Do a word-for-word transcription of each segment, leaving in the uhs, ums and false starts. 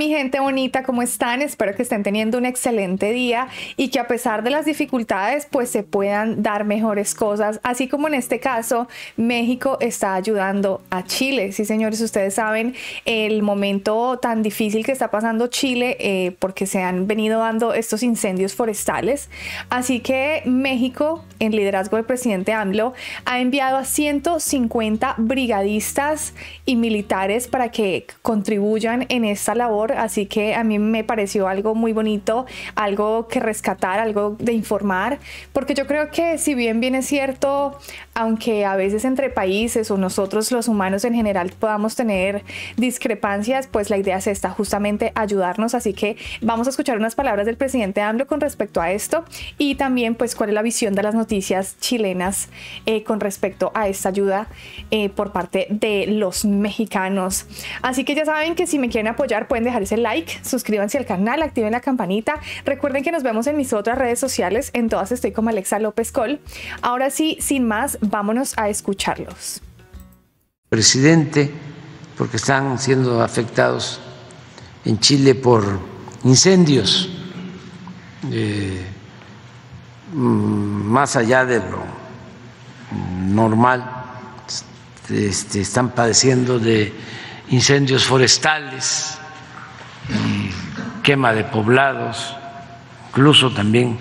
mi gente bonita, ¿cómo están? Espero que estén teniendo un excelente día y que a pesar de las dificultades pues se puedan dar mejores cosas, así como en este caso México está ayudando a Chile. Sí, señores, ustedes saben el momento tan difícil que está pasando Chile eh, porque se han venido dando estos incendios forestales, así que México, en liderazgo del presidente AMLO, ha enviado a ciento cincuenta brigadistas y militares para que contribuyan en esta labor, así que a mí me pareció algo muy bonito, algo que rescatar, algo de informar, porque yo creo que si bien bien es cierto, aunque a veces entre países o nosotros los humanos en general podamos tener discrepancias, pues la idea es esta, justamente ayudarnos, así que vamos a escuchar unas palabras del presidente AMLO con respecto a esto y también pues cuál es la visión de las noticias chilenas eh, con respecto a esta ayuda eh, por parte de los mexicanos. Así que ya saben que si me quieren apoyar pueden dejar ese like, suscríbanse al canal, activen la campanita, recuerden que nos vemos en mis otras redes sociales, en todas estoy como Alexa López Col. Ahora sí, sin más, vámonos a escucharlos. Presidente, porque están siendo afectados en Chile por incendios eh, más allá de lo normal, este, están padeciendo de incendios forestales, quema de poblados, incluso también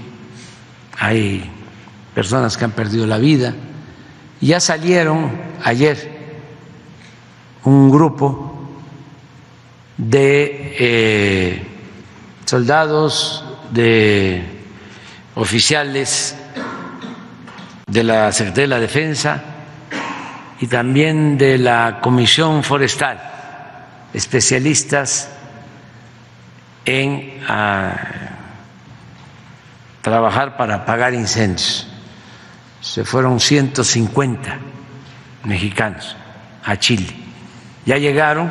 hay personas que han perdido la vida. Ya salieron ayer un grupo de eh, soldados, de oficiales de la Secretaría de la Defensa y también de la Comisión Forestal, especialistas en a, trabajar para apagar incendios. Se fueron ciento cincuenta mexicanos a Chile. Ya llegaron.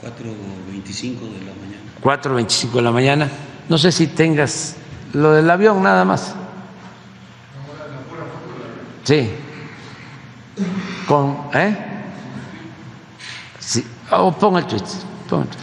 cuatro veinticinco de la mañana. cuatro veinticinco de la mañana. No sé si tengas lo del avión nada más. Sí. Con, ¿eh? Sí. Oh, pon el tweet. Pon el tweet.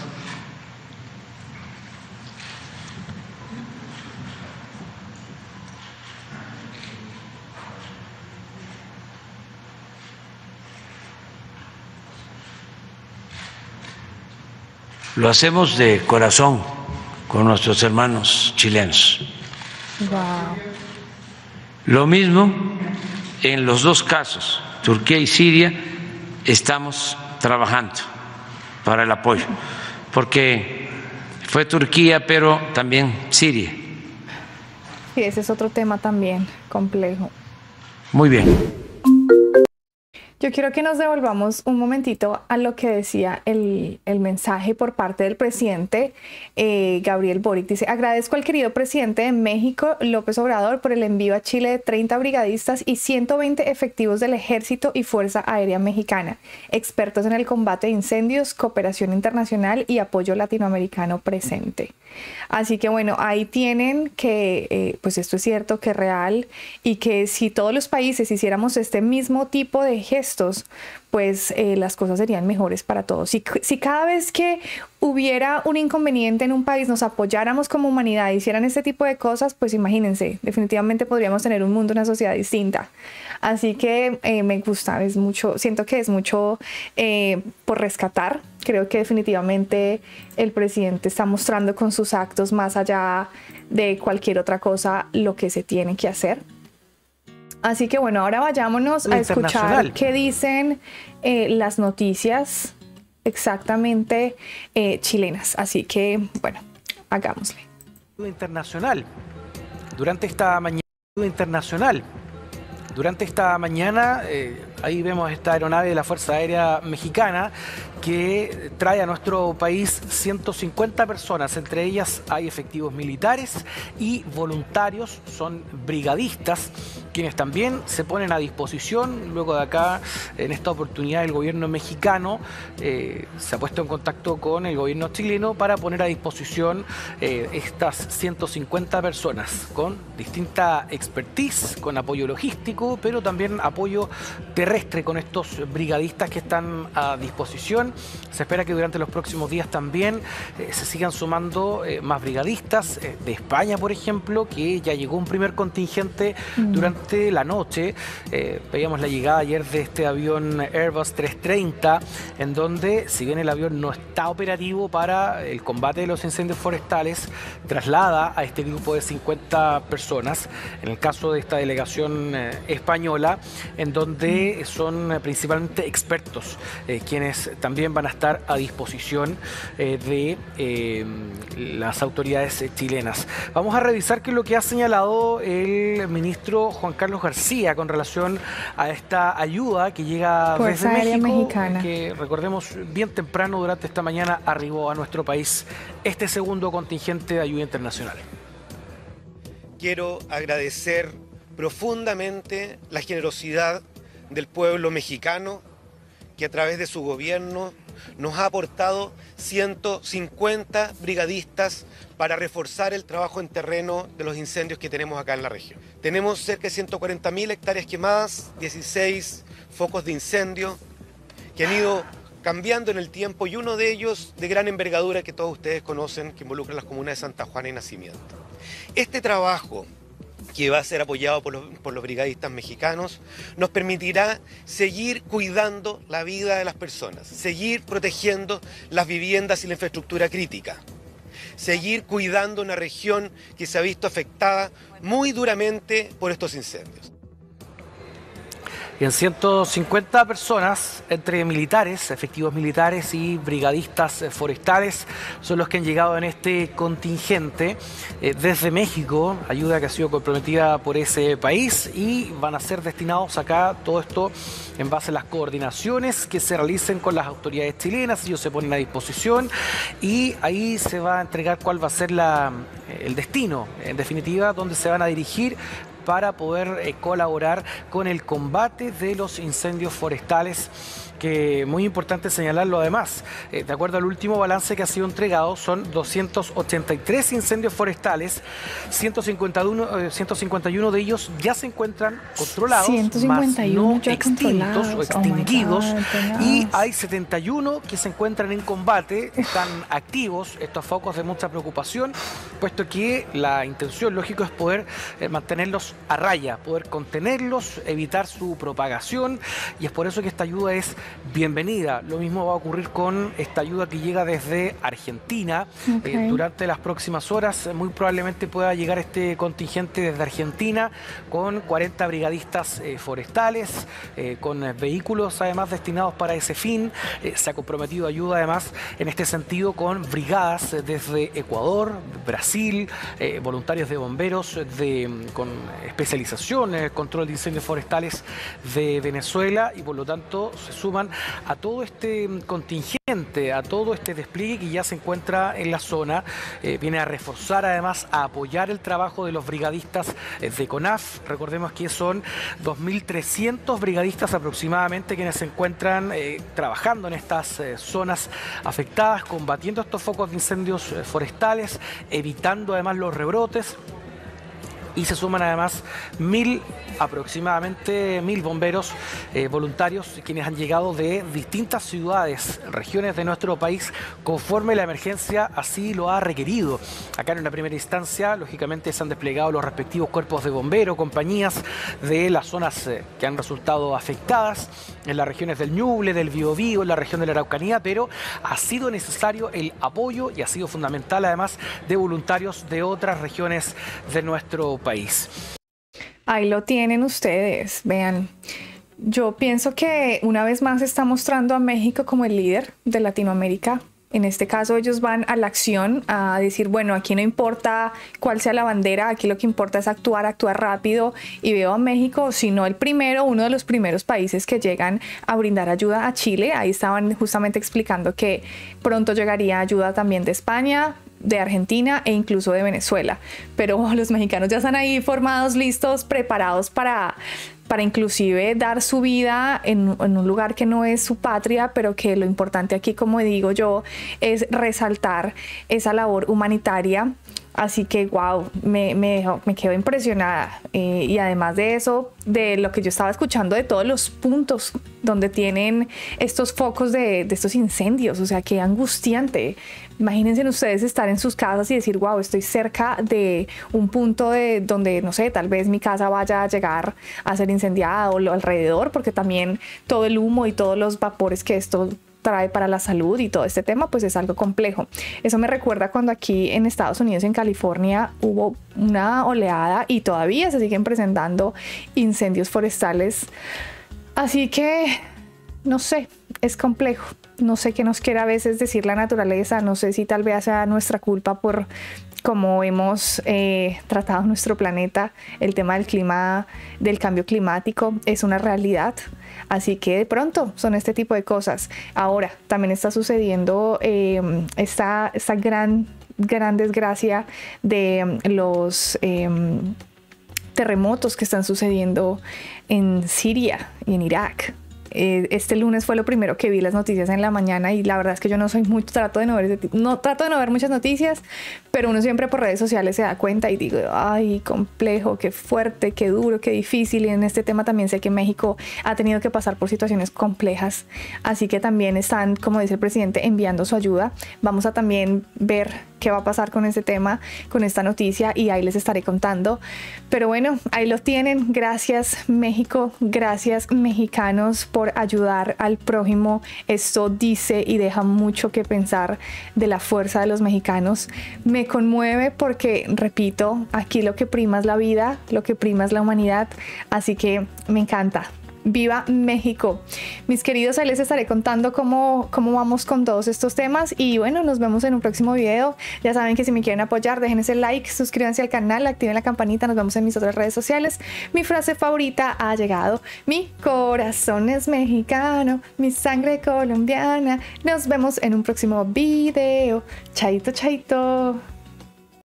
Lo hacemos de corazón con nuestros hermanos chilenos. Wow. Lo mismo en los dos casos, Turquía y Siria, estamos trabajando para el apoyo, porque fue Turquía, pero también Siria. Sí, ese es otro tema también complejo. Muy bien. Yo quiero que nos devolvamos un momentito a lo que decía el, el mensaje por parte del presidente eh, Gabriel Boric. Dice, agradezco al querido presidente de México, López Obrador, por el envío a Chile de treinta brigadistas y ciento veinte efectivos del Ejército y Fuerza Aérea Mexicana, expertos en el combate de incendios, cooperación internacional y apoyo latinoamericano presente. Así que bueno, ahí tienen que, eh, pues esto es cierto, que es real y que si todos los países hiciéramos este mismo tipo de gestos, pues eh, las cosas serían mejores para todos. Si, si cada vez que hubiera un inconveniente en un país nos apoyáramos como humanidad, hicieran este tipo de cosas, pues imagínense, definitivamente podríamos tener un mundo, una sociedad distinta. Así que eh, me gusta, es mucho, siento que es mucho eh, por rescatar. Creo que definitivamente el presidente está mostrando con sus actos, más allá de cualquier otra cosa, lo que se tiene que hacer. Así que bueno, ahora vayámonos a escuchar qué dicen eh, las noticias exactamente eh, chilenas. Así que bueno, hagámosle. Internacional. Durante esta mañana internacional. Durante esta mañana, eh, ahí vemos esta aeronave de la Fuerza Aérea Mexicana que trae a nuestro país ciento cincuenta personas, entre ellas hay efectivos militares y voluntarios, son brigadistas quienes también se ponen a disposición. Luego de acá, en esta oportunidad, el gobierno mexicano eh, se ha puesto en contacto con el gobierno chileno para poner a disposición eh, estas ciento cincuenta personas con distinta expertise, con apoyo logístico, pero también apoyo terrestre con estos brigadistas que están a disposición. Se espera que durante los próximos días también eh, se sigan sumando eh, más brigadistas eh, de España, por ejemplo, que ya llegó un primer contingente mm. durante la noche. Eh, veíamos la llegada ayer de este avión Airbus trescientos treinta, en donde, si bien el avión no está operativo para el combate de los incendios forestales, traslada a este grupo de cincuenta personas, en el caso de esta delegación eh, española, en donde son eh, principalmente expertos, eh, quienes también van a estar a disposición eh, de eh, las autoridades chilenas. Vamos a revisar qué es lo que ha señalado el ministro Juan Carlos García con relación a esta ayuda que llega desde México, mexicana, que recordemos bien temprano durante esta mañana arribó a nuestro país este segundo contingente de ayuda internacional. Quiero agradecer profundamente la generosidad del pueblo mexicano, que a través de su gobierno nos ha aportado ciento cincuenta brigadistas para reforzar el trabajo en terreno de los incendios que tenemos acá en la región. Tenemos cerca de ciento cuarenta mil hectáreas quemadas, dieciséis focos de incendio que han ido cambiando en el tiempo, y uno de ellos de gran envergadura que todos ustedes conocen, que involucra las comunas de Santa Juana y Nacimiento. Este trabajo, que va a ser apoyado por los, por los brigadistas mexicanos, nos permitirá seguir cuidando la vida de las personas, seguir protegiendo las viviendas y la infraestructura crítica, seguir cuidando una región que se ha visto afectada muy duramente por estos incendios. Y en ciento cincuenta personas, entre militares, efectivos militares y brigadistas forestales, son los que han llegado en este contingente eh, desde México, ayuda que ha sido comprometida por ese país, y van a ser destinados acá, todo esto en base a las coordinaciones que se realicen con las autoridades chilenas. Ellos se ponen a disposición y ahí se va a entregar cuál va a ser la, el destino, en definitiva, donde se van a dirigir para poder eh, colaborar con el combate de los incendios forestales, que muy importante señalarlo además. Eh, de acuerdo al último balance que ha sido entregado, son doscientos ochenta y tres incendios forestales, ciento cincuenta y uno, eh, ciento cincuenta y uno de ellos ya se encuentran controlados, ciento cincuenta y uno más no extintos o extinguidos, oh y hay setenta y uno que se encuentran en combate, están activos estos focos de mucha preocupación, puesto que la intención, lógico, es poder eh, mantenerlos a raya, poder contenerlos, evitar su propagación, y es por eso que esta ayuda es bienvenida. Lo mismo va a ocurrir con esta ayuda que llega desde Argentina. Okay. Eh, durante las próximas horas muy probablemente pueda llegar este contingente desde Argentina con cuarenta brigadistas eh, forestales, eh, con vehículos además destinados para ese fin. Eh, se ha comprometido ayuda además en este sentido con brigadas eh, desde Ecuador, Brasil, eh, voluntarios de bomberos de, con especialización en el control de incendios forestales de Venezuela, y por lo tanto se suman a todo este contingente, a todo este despliegue que ya se encuentra en la zona. Eh, viene a reforzar además, a apoyar el trabajo de los brigadistas de CONAF. Recordemos que son dos mil trescientos brigadistas aproximadamente quienes se encuentran eh, trabajando en estas eh, zonas afectadas, combatiendo estos focos de incendios eh, forestales, evitando además los rebrotes. Y se suman además mil, aproximadamente mil bomberos eh, voluntarios, quienes han llegado de distintas ciudades, regiones de nuestro país, conforme la emergencia así lo ha requerido. Acá en una primera instancia, lógicamente, se han desplegado los respectivos cuerpos de bomberos, compañías de las zonas eh, que han resultado afectadas, en las regiones del Ñuble, del Bío Bío, en la región de la Araucanía, pero ha sido necesario el apoyo y ha sido fundamental además de voluntarios de otras regiones de nuestro país. país. Ahí lo tienen ustedes, vean. Yo pienso que una vez más está mostrando a México como el líder de Latinoamérica. En este caso ellos van a la acción, a decir, bueno, aquí no importa cuál sea la bandera, aquí lo que importa es actuar, actuar rápido, y veo a México, si no el primero, uno de los primeros países que llegan a brindar ayuda a Chile. Ahí estaban justamente explicando que pronto llegaría ayuda también de España, de Argentina e incluso de Venezuela. Pero los mexicanos ya están ahí formados, listos, preparados para, para inclusive dar su vida en, en un lugar que no es su patria, pero que lo importante aquí, como digo yo, es resaltar esa labor humanitaria. Así que, wow, me, me, me quedo impresionada. Eh, y además de eso, de lo que yo estaba escuchando, de todos los puntos donde tienen estos focos de, de estos incendios, o sea, qué angustiante. Imagínense ustedes estar en sus casas y decir, wow, estoy cerca de un punto de donde, no sé, tal vez mi casa vaya a llegar a ser incendiada o lo alrededor, porque también todo el humo y todos los vapores que esto trae para la salud y todo este tema, pues es algo complejo. Eso me recuerda cuando aquí en Estados Unidos, en California, hubo una oleada y todavía se siguen presentando incendios forestales. Así que, no sé, es complejo. No sé qué nos quiere a veces decir la naturaleza, no sé si tal vez sea nuestra culpa por cómo hemos eh, tratado nuestro planeta. El tema del clima, del cambio climático, es una realidad. Así que de pronto son este tipo de cosas. Ahora también está sucediendo eh, esta, esta gran, gran desgracia de los eh, terremotos que están sucediendo en Siria y en Irak. Eh, este lunes fue lo primero que vi las noticias en la mañana, y la verdad es que yo no soy mucho, trato de no ver, no, trato de no ver muchas noticias, pero uno siempre por redes sociales se da cuenta y digo, ay, complejo, qué fuerte, qué duro, qué difícil. Y en este tema también sé que México ha tenido que pasar por situaciones complejas, así que también están, como dice el presidente, enviando su ayuda. Vamos a también ver qué va a pasar con este tema, con esta noticia, y ahí les estaré contando. Pero bueno, ahí lo tienen. Gracias México, gracias mexicanos por ayudar al prójimo. Esto dice y deja mucho que pensar de la fuerza de los mexicanos. Me conmueve porque, repito, aquí lo que prima es la vida, lo que prima es la humanidad, así que me encanta. ¡Viva México! Mis queridos, ahí les estaré contando cómo, cómo vamos con todos estos temas, y bueno, nos vemos en un próximo video. Ya saben que si me quieren apoyar, dejen ese like, suscríbanse al canal, activen la campanita, nos vemos en mis otras redes sociales. Mi frase favorita ha llegado: mi corazón es mexicano, mi sangre colombiana. Nos vemos en un próximo video. Chaito, chaito.